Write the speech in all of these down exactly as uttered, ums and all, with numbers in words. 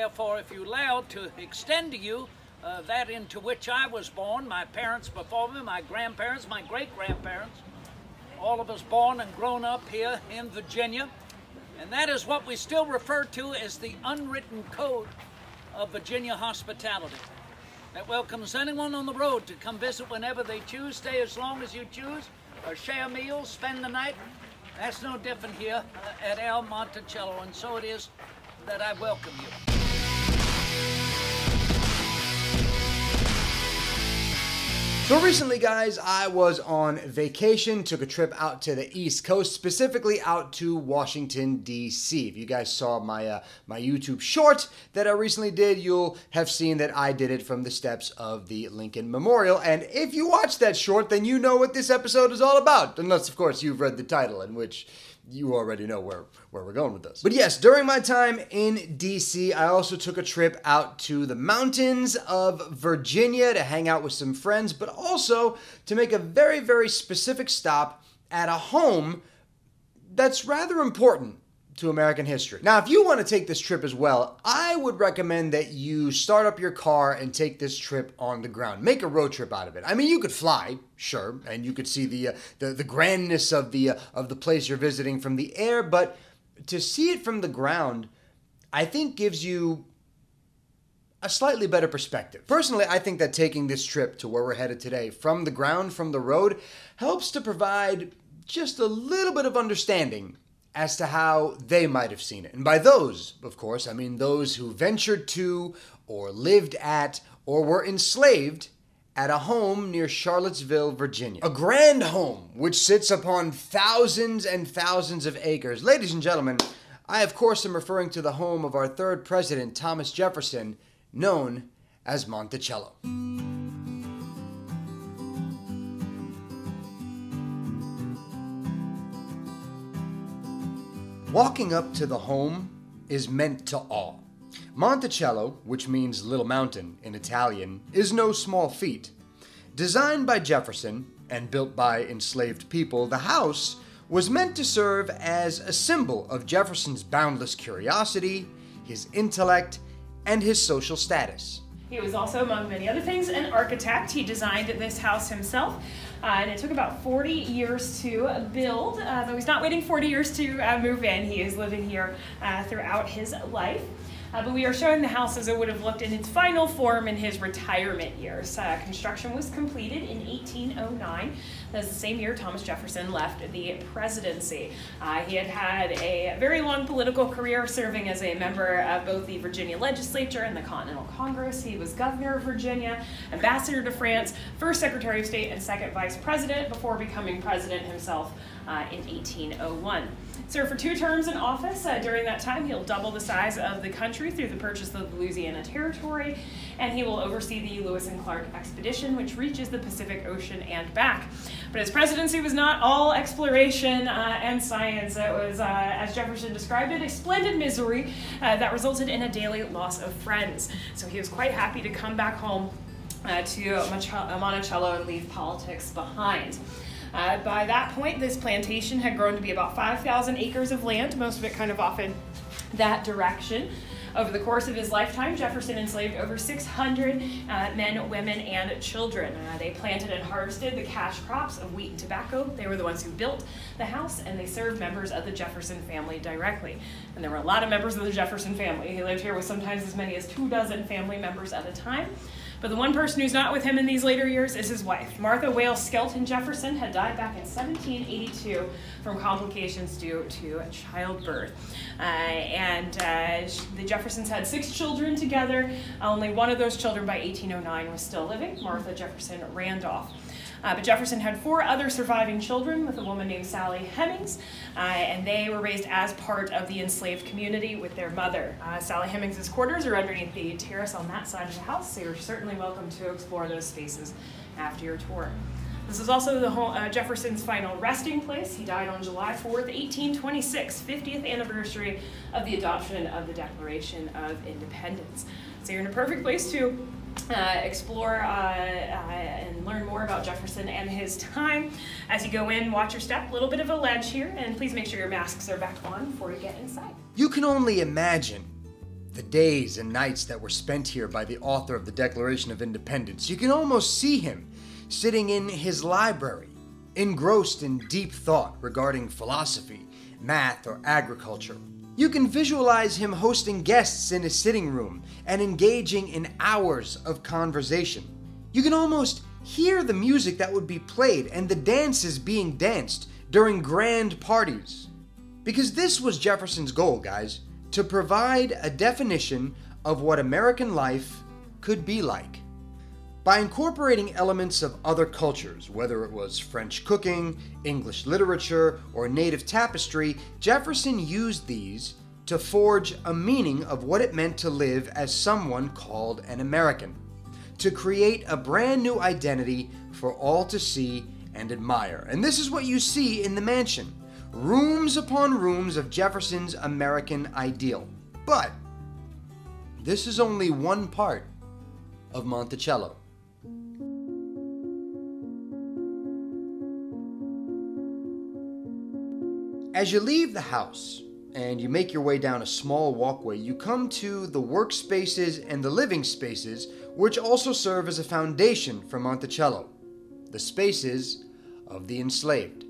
Therefore, if you allow to extend to you uh, that into which I was born, my parents before me, my grandparents, my great-grandparents, all of us born and grown up here in Virginia, and that is what we still refer to as the unwritten code of Virginia hospitality. That welcomes anyone on the road to come visit whenever they choose, stay as long as you choose, or share meals, spend the night. That's no different here at El Monticello, and so it is that I welcome you. So recently, guys, I was on vacation, took a trip out to the East Coast, specifically out to Washington, D C If you guys saw my uh, my YouTube short that I recently did, you'll have seen that I did it from the steps of the Lincoln Memorial. And if you watched that short, then you know what this episode is all about. Unless, of course, you've read the title, in which you already know where, where we're going with this. But yes, during my time in D C, I also took a trip out to the mountains of Virginia to hang out with some friends, but also to make a very, very specific stop at a home that's rather important to American history. Now, if you want to take this trip as well, I would recommend that you start up your car and take this trip on the ground. Make a road trip out of it. I mean, you could fly, sure, and you could see the uh, the, the grandness of the uh, of the place you're visiting from the air, but to see it from the ground, I think gives you a slightly better perspective. Personally, I think that taking this trip to where we're headed today from the ground, from the road, helps to provide just a little bit of understanding as to how they might have seen it. And by those, of course, I mean those who ventured to or lived at or were enslaved at a home near Charlottesville, Virginia. A grand home which sits upon thousands and thousands of acres. Ladies and gentlemen, I, of course, am referring to the home of our third president, Thomas Jefferson, known as Monticello. Walking up to the home is meant to awe. Monticello, which means little mountain in Italian, is no small feat. Designed by Jefferson and built by enslaved people, the house was meant to serve as a symbol of Jefferson's boundless curiosity, his intellect, and his social status. He was also, among many other things, an architect. He designed this house himself. Uh, and it took about forty years to build, uh, though he's not waiting forty years to uh, move in. He is living here uh, throughout his life. Uh, but we are showing the house as it would have looked in its final form in his retirement years. Uh, construction was completed in eighteen oh nine. That's the same year Thomas Jefferson left the presidency. Uh, he had had a very long political career, serving as a member of both the Virginia legislature and the Continental Congress. He was governor of Virginia, ambassador to France, first secretary of state, and second vice president before becoming president himself uh, in eighteen oh one. Served for two terms in office. Uh, during that time, he'll double the size of the country through the purchase of the Louisiana Territory, and he will oversee the Lewis and Clark Expedition, which reaches the Pacific Ocean and back. But his presidency was not all exploration uh, and science. It was, uh, as Jefferson described it, a splendid misery uh, that resulted in a daily loss of friends. So he was quite happy to come back home uh, to Monticello and leave politics behind. Uh, by that point, this plantation had grown to be about five thousand acres of land, most of it kind of off in that direction. Over the course of his lifetime, Jefferson enslaved over six hundred uh, men, women, and children. Uh, they planted and harvested the cash crops of wheat and tobacco. They were the ones who built the house, and they served members of the Jefferson family directly. And there were a lot of members of the Jefferson family. He lived here with sometimes as many as two dozen family members at a time. But the one person who's not with him in these later years is his wife. Martha Wayles Skelton Jefferson had died back in seventeen eighty-two from complications due to childbirth. Uh, and uh, the Jeffersons had six children together. Only one of those children by eighteen oh nine was still living, Martha Jefferson Randolph. Uh, but Jefferson had four other surviving children with a woman named Sally Hemings, uh, and they were raised as part of the enslaved community with their mother. Uh, Sally Hemings' quarters are underneath the terrace on that side of the house, so you're certainly welcome to explore those spaces after your tour. This is also the whole, uh, Jefferson's final resting place. He died on July fourth, eighteen twenty-six, fiftieth anniversary of the adoption of the Declaration of Independence. So you're in a perfect place to Uh, explore uh, uh, and learn more about Jefferson and his time. As you go in, watch your step, a little bit of a ledge here, and please make sure your masks are back on before you get inside. You can only imagine the days and nights that were spent here by the author of the Declaration of Independence, you can almost see him sitting in his library, engrossed in deep thought regarding philosophy, math, or agriculture. You can visualize him hosting guests in his sitting room and engaging in hours of conversation. You can almost hear the music that would be played and the dances being danced during grand parties. Because this was Jefferson's goal, guys, to provide a definition of what American life could be like. By incorporating elements of other cultures, whether it was French cooking, English literature, or native tapestry, Jefferson used these to forge a meaning of what it meant to live as someone called an American, to create a brand new identity for all to see and admire. And this is what you see in the mansion, rooms upon rooms of Jefferson's American ideal. But this is only one part of Monticello. As you leave the house and you make your way down a small walkway, you come to the workspaces and the living spaces, which also serve as a foundation for Monticello, the spaces of the enslaved.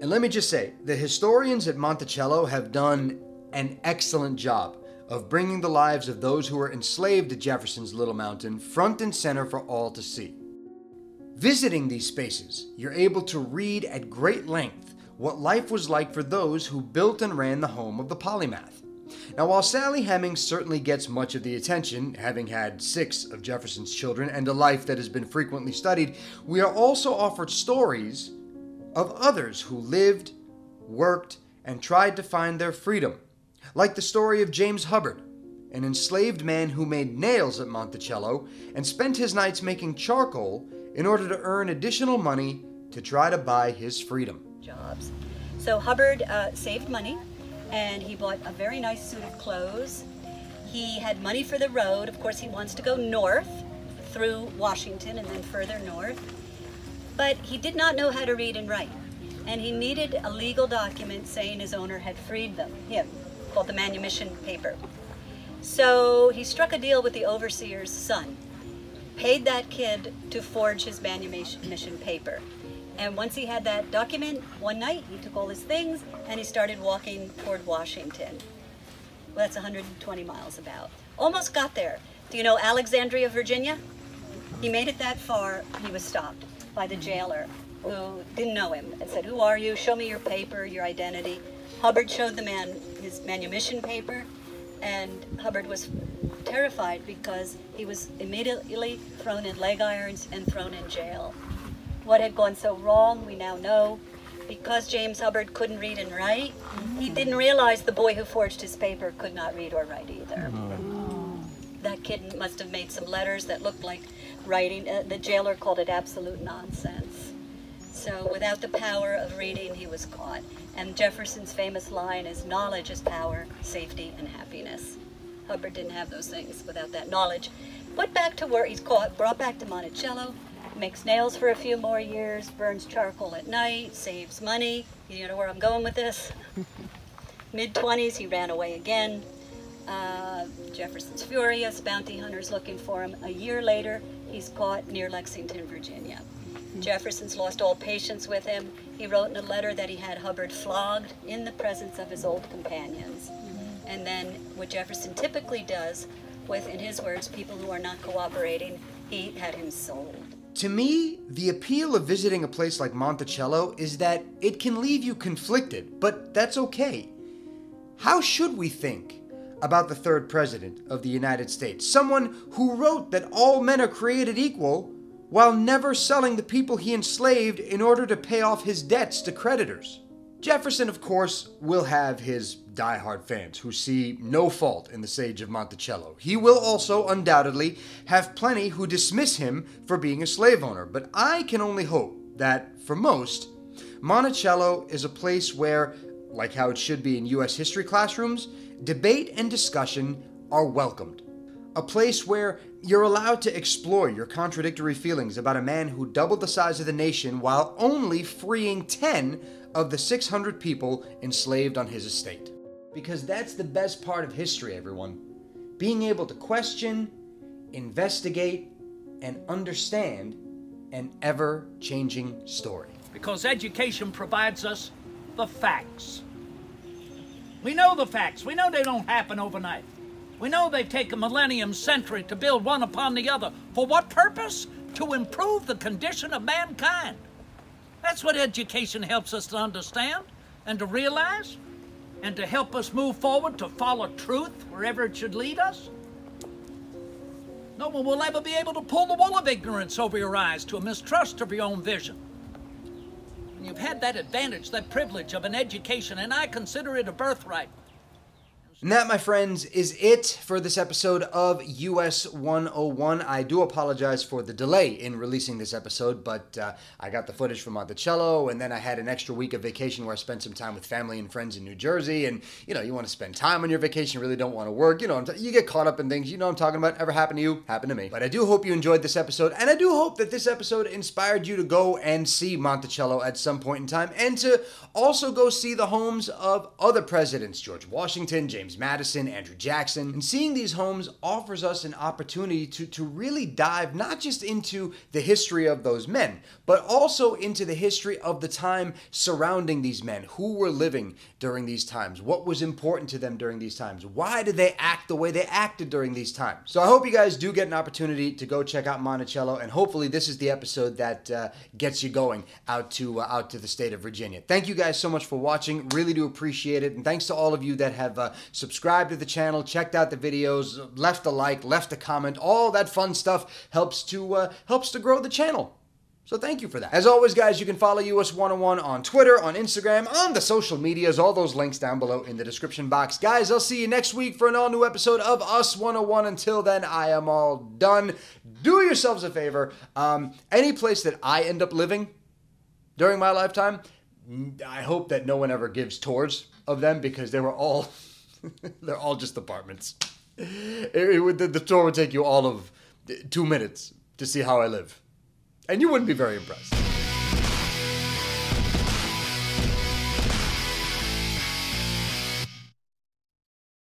And let me just say, the historians at Monticello have done an excellent job of bringing the lives of those who were enslaved to Jefferson's Little Mountain front and center for all to see. Visiting these spaces, you're able to read at great length what life was like for those who built and ran the home of the polymath. Now, while Sally Hemings certainly gets much of the attention, having had six of Jefferson's children and a life that has been frequently studied, we are also offered stories of others who lived, worked, and tried to find their freedom, like the story of James Hubbard, an enslaved man who made nails at Monticello and spent his nights making charcoal in order to earn additional money to try to buy his freedom. Jobs. So Hubbard uh, saved money, and he bought a very nice suit of clothes. He had money for the road. Of course, he wants to go north through Washington and then further north. But he did not know how to read and write, and he needed a legal document saying his owner had freed them, him, called the manumission paper. So he struck a deal with the overseer's son, paid that kid to forge his manumission paper. And once he had that document, one night he took all his things and he started walking toward Washington. Well, that's one hundred twenty miles about. Almost got there. Do you know Alexandria, Virginia? He made it that far. He was stopped by the jailer, who didn't know him, and said, "Who are you? Show me your paper, your identity." Hubbard showed the man his manumission paper, and Hubbard was terrified because he was immediately thrown in leg irons and thrown in jail. What had gone so wrong, we now know. Because James Hubbard couldn't read and write, mm-hmm. he didn't realize the boy who forged his paper could not read or write either. Oh. That kid must have made some letters that looked like writing. Uh, the jailer called it absolute nonsense. So without the power of reading, he was caught. And Jefferson's famous line is, "Knowledge is power, safety, and happiness." Hubbard didn't have those things without that knowledge. Went back to where he's caught, brought back to Monticello, makes nails for a few more years, burns charcoal at night, saves money. You know where I'm going with this? Mid twenties, he ran away again. Uh, Jefferson's furious, bounty hunters looking for him. A year later, he's caught near Lexington, Virginia. Mm-hmm. Jefferson's lost all patience with him. He wrote in a letter that he had Hubbard flogged in the presence of his old companions. Mm-hmm. And then what Jefferson typically does with, in his words, people who are not cooperating, he had him sold. To me, the appeal of visiting a place like Monticello is that it can leave you conflicted, but that's okay. How should we think about the third president of the United States? Someone who wrote that all men are created equal while never selling the people he enslaved in order to pay off his debts to creditors. Jefferson, of course, will have his diehard fans who see no fault in the Sage of Monticello. He will also, undoubtedly, have plenty who dismiss him for being a slave owner, but I can only hope that, for most, Monticello is a place where, like how it should be in U S history classrooms, debate and discussion are welcomed. A place where you're allowed to explore your contradictory feelings about a man who doubled the size of the nation while only freeing ten of the six hundred people enslaved on his estate. Because that's the best part of history, everyone. being able to question, investigate, and understand an ever-changing story. Because education provides us the facts. We know the facts. We know they don't happen overnight. We know they take a millennium century to build one upon the other. For what purpose? To improve the condition of mankind. That's what education helps us to understand and to realize and to help us move forward to follow truth wherever it should lead us. No one will ever be able to pull the wool of ignorance over your eyes to a mistrust of your own vision. And you've had that advantage, that privilege of an education, and I consider it a birthright. And that, my friends, is it for this episode of U S one oh one. I do apologize for the delay in releasing this episode, but uh, I got the footage from Monticello, and then I had an extra week of vacation where I spent some time with family and friends in New Jersey, and, you know, you want to spend time on your vacation, you really don't want to work, you know, you get caught up in things, you know what I'm talking about, ever happened to you, happened to me. But I do hope you enjoyed this episode, and I do hope that this episode inspired you to go and see Monticello at some point in time, and to also go see the homes of other presidents, George Washington, James Madison, Andrew Jackson. And seeing these homes offers us an opportunity to, to really dive not just into the history of those men, but also into the history of the time surrounding these men, who were living during these times, what was important to them during these times, why did they act the way they acted during these times. So I hope you guys do get an opportunity to go check out Monticello, and hopefully this is the episode that uh, gets you going out to, uh, out to the state of Virginia. Thank you guys so much for watching, really do appreciate it, and thanks to all of you that have uh, subscribed to the channel, checked out the videos, left a like, left a comment. All that fun stuff helps to uh, helps to grow the channel. So thank you for that. As always, guys, you can follow U S one oh one on Twitter, on Instagram, on the social medias. All those links down below in the description box. Guys, I'll see you next week for an all-new episode of U S one oh one. Until then, I am all done. Do yourselves a favor. Um, any place that I end up living during my lifetime, I hope that no one ever gives tours of them, because they were all... They're all just apartments. It, it would, the, the tour would take you all of two minutes to see how I live. And you wouldn't be very impressed.